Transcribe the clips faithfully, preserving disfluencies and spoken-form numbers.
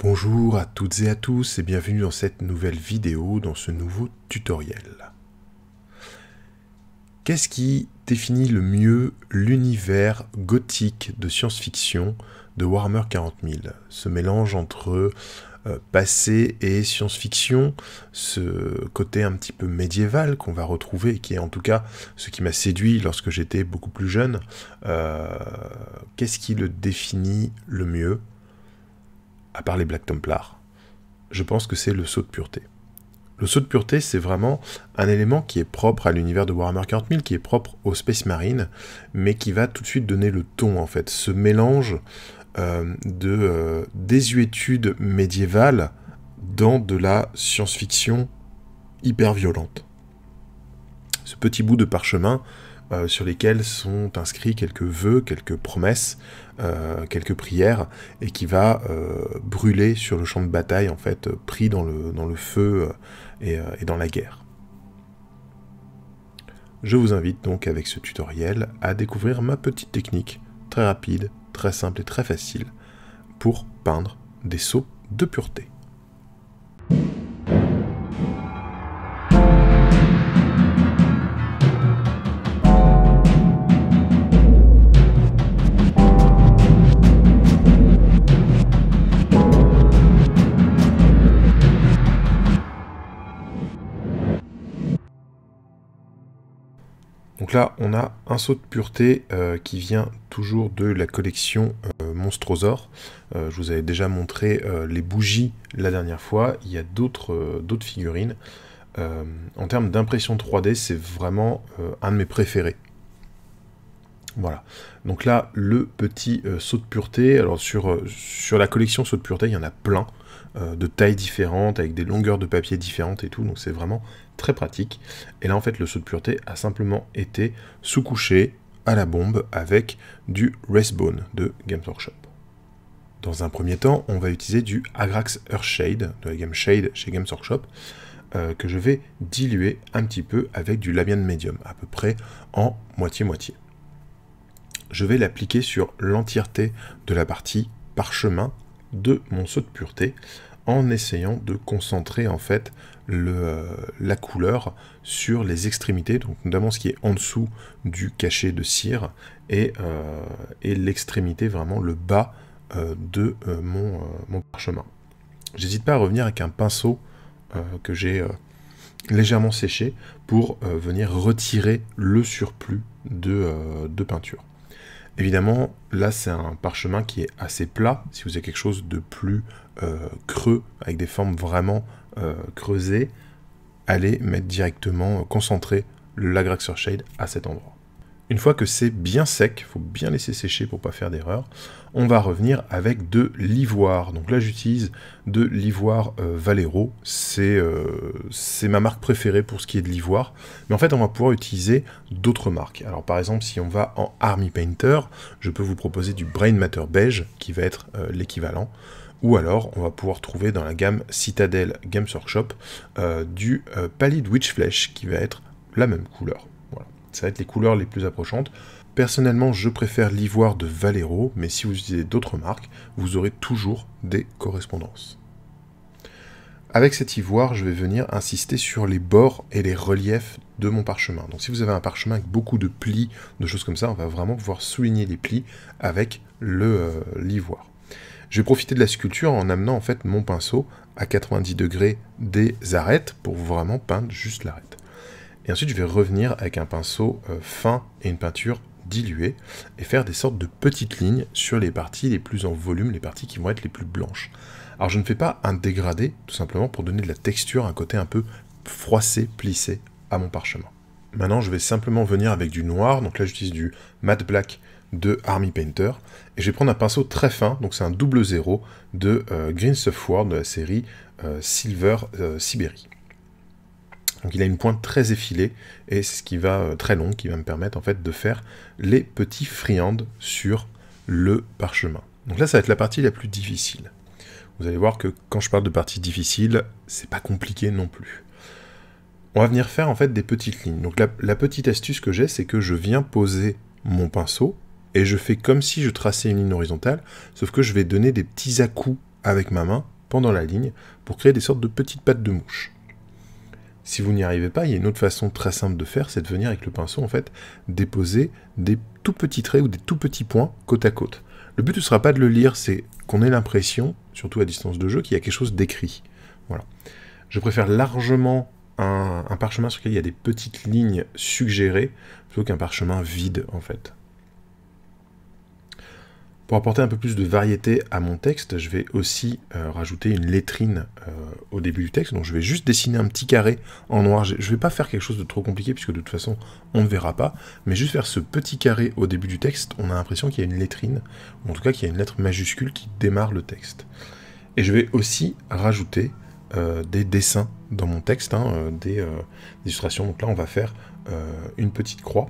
Bonjour à toutes et à tous et bienvenue dans cette nouvelle vidéo, dans ce nouveau tutoriel. Qu'est-ce qui définit le mieux l'univers gothique de science-fiction de Warhammer quarante mille? Ce mélange entre euh, passé et science-fiction, ce côté un petit peu médiéval qu'on va retrouver, et qui est en tout cas ce qui m'a séduit lorsque j'étais beaucoup plus jeune. Euh, Qu'est-ce qui le définit le mieux? À part les Black Templars, je pense que c'est le sceau de pureté. Le sceau de pureté, c'est vraiment un élément qui est propre à l'univers de Warhammer quarante mille, qui est propre aux Space Marines, mais qui va tout de suite donner le ton, en fait. Ce mélange euh, de euh, désuétude médiévale dans de la science-fiction hyper violente. Ce petit bout de parchemin euh, sur lesquels sont inscrits quelques vœux, quelques promesses, Euh, quelques prières, et qui va euh, brûler sur le champ de bataille, en fait, pris dans le, dans le feu euh, et, euh, et dans la guerre. Je vous invite donc avec ce tutoriel à découvrir ma petite technique, très rapide, très simple et très facile, pour peindre des sceaux de pureté. Donc là, on a un sceau de pureté euh, qui vient toujours de la collection euh, Monstrosaur. Euh, je vous avais déjà montré euh, les bougies la dernière fois. Il y a d'autres euh, d'autres figurines. Euh, en termes d'impression trois D, c'est vraiment euh, un de mes préférés. Voilà. Donc là, le petit euh, sceau de pureté. Alors sur, euh, sur la collection sceau de pureté, il y en a plein, euh, de tailles différentes, avec des longueurs de papier différentes et tout. Donc c'est vraiment très pratique. Et là, en fait, le sceau de pureté a simplement été sous-couché à la bombe avec du Wraithbone de Games Workshop. Dans un premier temps, on va utiliser du Agrax Earthshade de la GameShade chez Games Workshop, euh, que je vais diluer un petit peu avec du Lamian Medium, à peu près en moitié-moitié. Je vais l'appliquer sur l'entièreté de la partie parchemin de mon sceau de pureté, en essayant de concentrer en fait le, euh, la couleur sur les extrémités, donc notamment ce qui est en dessous du cachet de cire et, euh, et l'extrémité, vraiment le bas euh, de euh, mon, euh, mon parchemin. J'hésite pas à revenir avec un pinceau euh, que j'ai euh, légèrement séché pour euh, venir retirer le surplus de, euh, de peinture. Évidemment, là c'est un parchemin qui est assez plat. Si vous avez quelque chose de plus euh, creux, avec des formes vraiment euh, creusées, allez mettre directement, euh, concentrer l'Agrax Earthshade à cet endroit. Une fois que c'est bien sec, il faut bien laisser sécher pour ne pas faire d'erreur, on va revenir avec de l'ivoire. Donc là j'utilise de l'ivoire euh, Valero, c'est euh, ma marque préférée pour ce qui est de l'ivoire. Mais en fait on va pouvoir utiliser d'autres marques. Alors par exemple si on va en Army Painter, je peux vous proposer du Brain Matter Beige qui va être euh, l'équivalent. Ou alors on va pouvoir trouver dans la gamme Citadel Games Workshop euh, du euh, Pallid Witch Flesh qui va être la même couleur. Ça va être les couleurs les plus approchantes. Personnellement, je préfère l'ivoire de Valero, mais si vous utilisez d'autres marques, vous aurez toujours des correspondances. Avec cet ivoire, je vais venir insister sur les bords et les reliefs de mon parchemin. Donc si vous avez un parchemin avec beaucoup de plis, de choses comme ça, on va vraiment pouvoir souligner les plis avec l'ivoire. Euh, je vais profiter de la sculpture en amenant en fait mon pinceau à quatre-vingt-dix degrés des arêtes pour vraiment peindre juste l'arête. Et ensuite, je vais revenir avec un pinceau euh, fin et une peinture diluée et faire des sortes de petites lignes sur les parties les plus en volume, les parties qui vont être les plus blanches. Alors, je ne fais pas un dégradé, tout simplement pour donner de la texture, un côté un peu froissé, plissé à mon parchemin. Maintenant, je vais simplement venir avec du noir. Donc là, j'utilise du Matte Black de Army Painter. Et je vais prendre un pinceau très fin, donc c'est un double zéro de euh, Greens of War de la série euh, Silver euh, Sibérie. Donc il a une pointe très effilée et c'est ce qui va euh, très long, qui va me permettre en fait de faire les petits friandes sur le parchemin. Donc là ça va être la partie la plus difficile. Vous allez voir que quand je parle de partie difficile, c'est pas compliqué non plus. On va venir faire en fait des petites lignes. Donc la, la petite astuce que j'ai, c'est que je viens poser mon pinceau et je fais comme si je traçais une ligne horizontale, sauf que je vais donner des petits à-coups avec ma main, pendant la ligne, pour créer des sortes de petites pattes de mouche. Si vous n'y arrivez pas, il y a une autre façon très simple de faire, c'est de venir avec le pinceau, en fait, déposer des tout petits traits ou des tout petits points côte à côte. Le but ne sera pas de le lire, c'est qu'on ait l'impression, surtout à distance de jeu, qu'il y a quelque chose d'écrit. Voilà. Je préfère largement un, un parchemin sur lequel il y a des petites lignes suggérées, plutôt qu'un parchemin vide, en fait. Pour apporter un peu plus de variété à mon texte, je vais aussi euh, rajouter une lettrine euh, au début du texte. Donc je vais juste dessiner un petit carré en noir. Je ne vais pas faire quelque chose de trop compliqué, puisque de toute façon, on ne verra pas. Mais juste faire ce petit carré au début du texte, on a l'impression qu'il y a une lettrine, ou en tout cas qu'il y a une lettre majuscule qui démarre le texte. Et je vais aussi rajouter euh, des dessins dans mon texte, hein, euh, des, euh, des illustrations. Donc là, on va faire euh, une petite croix.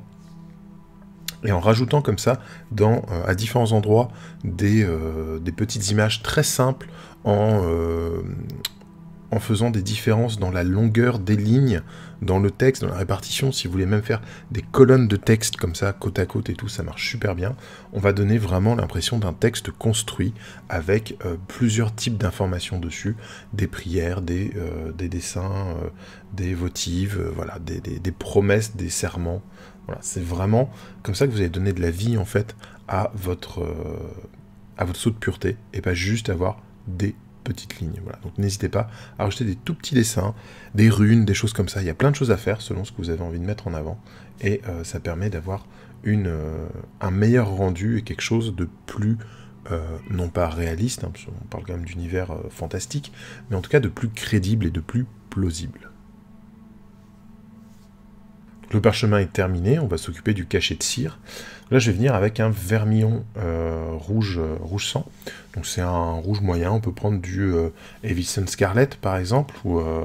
Et en rajoutant comme ça, dans, euh, à différents endroits, des, euh, des petites images très simples, en, euh, en faisant des différences dans la longueur des lignes, dans le texte, dans la répartition. Si vous voulez même faire des colonnes de texte comme ça, côte à côte et tout, ça marche super bien. On va donner vraiment l'impression d'un texte construit, avec euh, plusieurs types d'informations dessus, des prières, des, euh, des dessins, euh, des votives, euh, voilà, des, des, des promesses, des serments. Voilà, c'est vraiment comme ça que vous allez donner de la vie, en fait, à votre, euh, à votre sceau de pureté, et pas juste avoir des petites lignes. Voilà. Donc n'hésitez pas à rajouter des tout petits dessins, des runes, des choses comme ça. Il y a plein de choses à faire selon ce que vous avez envie de mettre en avant, et euh, ça permet d'avoir une, euh, un meilleur rendu et quelque chose de plus, euh, non pas réaliste, hein, parce qu'on parle quand même d'univers euh, fantastique, mais en tout cas de plus crédible et de plus plausible. Le parchemin est terminé, on va s'occuper du cachet de cire. Là, je vais venir avec un vermillon euh, rouge, euh, rouge sang. Donc c'est un rouge moyen, on peut prendre du euh, Evil Sunz Scarlet, par exemple, ou euh,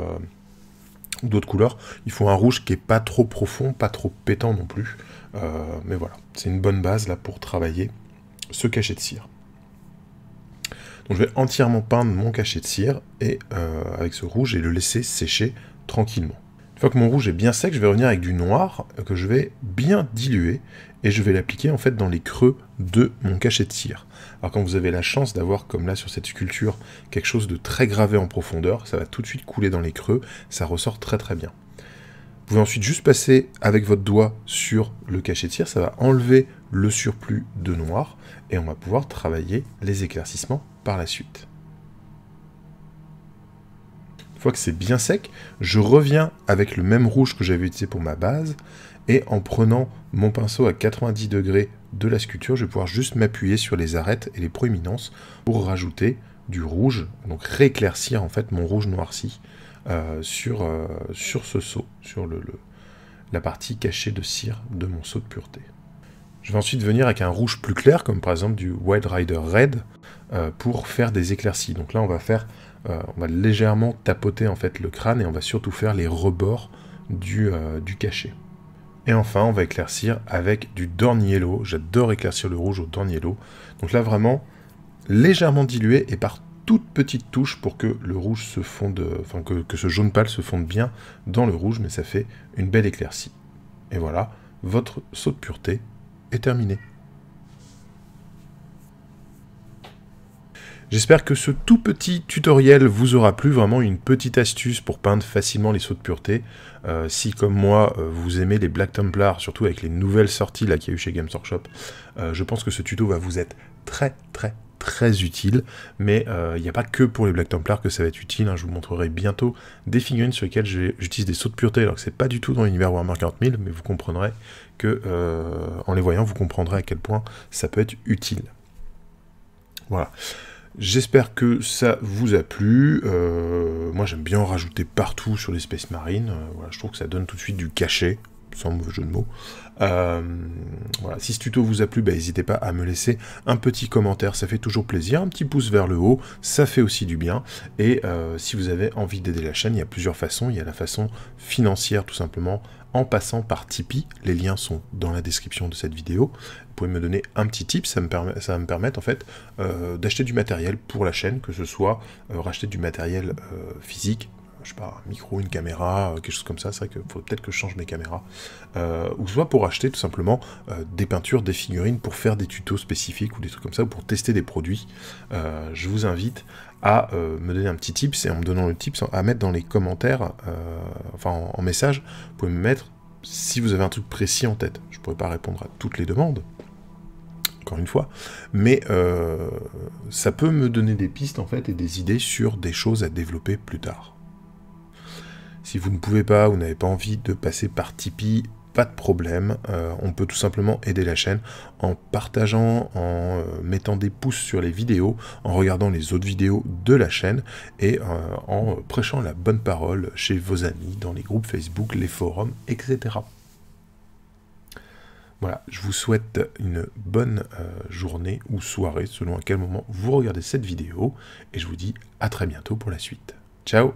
d'autres couleurs. Il faut un rouge qui n'est pas trop profond, pas trop pétant non plus. Euh, mais voilà, c'est une bonne base là pour travailler ce cachet de cire. Donc je vais entièrement peindre mon cachet de cire et, euh, avec ce rouge, et le laisser sécher tranquillement. Une fois que mon rouge est bien sec, je vais revenir avec du noir que je vais bien diluer, et je vais l'appliquer en fait dans les creux de mon cachet de cire. Alors quand vous avez la chance d'avoir, comme là sur cette sculpture, quelque chose de très gravé en profondeur, ça va tout de suite couler dans les creux, ça ressort très très bien. Vous pouvez ensuite juste passer avec votre doigt sur le cachet de cire, ça va enlever le surplus de noir, et on va pouvoir travailler les éclaircissements par la suite. Une fois que c'est bien sec, je reviens avec le même rouge que j'avais utilisé pour ma base, et en prenant mon pinceau à quatre-vingt-dix degrés de la sculpture, je vais pouvoir juste m'appuyer sur les arêtes et les proéminences pour rajouter du rouge, donc rééclaircir en fait mon rouge noirci euh, sur, euh, sur ce seau, sur le, le, la partie cachée de cire de mon seau de pureté. Je vais ensuite venir avec un rouge plus clair, comme par exemple du Wild Rider Red, euh, pour faire des éclaircies. Donc là, on va faire, euh, on va légèrement tapoter en fait le crâne, et on va surtout faire les rebords du, euh, du cachet. Et enfin, on va éclaircir avec du Dorn Yellow. J'adore éclaircir le rouge au Dorn Yellow. Donc là, vraiment légèrement dilué et par toute petite touche pour que le rouge se fonde, enfin que, que ce jaune pâle se fonde bien dans le rouge, mais ça fait une belle éclaircie. Et voilà, votre seau de pureté est terminé. J'espère que ce tout petit tutoriel vous aura plu, vraiment une petite astuce pour peindre facilement les seaux de pureté. Euh, si, comme moi, vous aimez les Black Templars, surtout avec les nouvelles sorties là qu'il y a eu chez Games Workshop, euh, je pense que ce tuto va vous être très très très utile, mais il euh, n'y a pas que pour les Black Templars que ça va être utile, hein. Je vous montrerai bientôt des figurines sur lesquelles j'utilise des sauts de pureté, alors que c'est pas du tout dans l'univers Warhammer quatre mille, mais vous comprendrez que, euh, en les voyant, vous comprendrez à quel point ça peut être utile. Voilà. J'espère que ça vous a plu. Euh, moi, j'aime bien en rajouter partout sur les Space Marines. Euh, voilà, je trouve que ça donne tout de suite du cachet, sans mauvais jeu de mots. Euh, voilà. Si ce tuto vous a plu, bah, n'hésitez pas à me laisser un petit commentaire, ça fait toujours plaisir, un petit pouce vers le haut, ça fait aussi du bien. Et euh, si vous avez envie d'aider la chaîne, il y a plusieurs façons. Il y a la façon financière, tout simplement, en passant par Tipeee. Les liens sont dans la description de cette vidéo. Vous pouvez me donner un petit tip, ça, me permet, ça va me permettre en fait euh, d'acheter du matériel pour la chaîne, que ce soit euh, racheter du matériel euh, physique, je sais pas, un micro, une caméra, quelque chose comme ça. C'est vrai qu'il faut peut-être que je change mes caméras. Euh, ou soit pour acheter tout simplement euh, des peintures, des figurines pour faire des tutos spécifiques ou des trucs comme ça, ou pour tester des produits. Euh, je vous invite à euh, me donner un petit tips, et en me donnant le tips, à mettre dans les commentaires, euh, enfin en, en message, vous pouvez me mettre si vous avez un truc précis en tête. Je ne pourrais pas répondre à toutes les demandes, encore une fois, mais euh, ça peut me donner des pistes en fait et des idées sur des choses à développer plus tard. Si vous ne pouvez pas, vous n'avez pas envie de passer par Tipeee, pas de problème, euh, on peut tout simplement aider la chaîne en partageant, en euh, mettant des pouces sur les vidéos, en regardant les autres vidéos de la chaîne et euh, en prêchant la bonne parole chez vos amis, dans les groupes Facebook, les forums, et cetera. Voilà, je vous souhaite une bonne euh, journée ou soirée selon à quel moment vous regardez cette vidéo et je vous dis à très bientôt pour la suite. Ciao!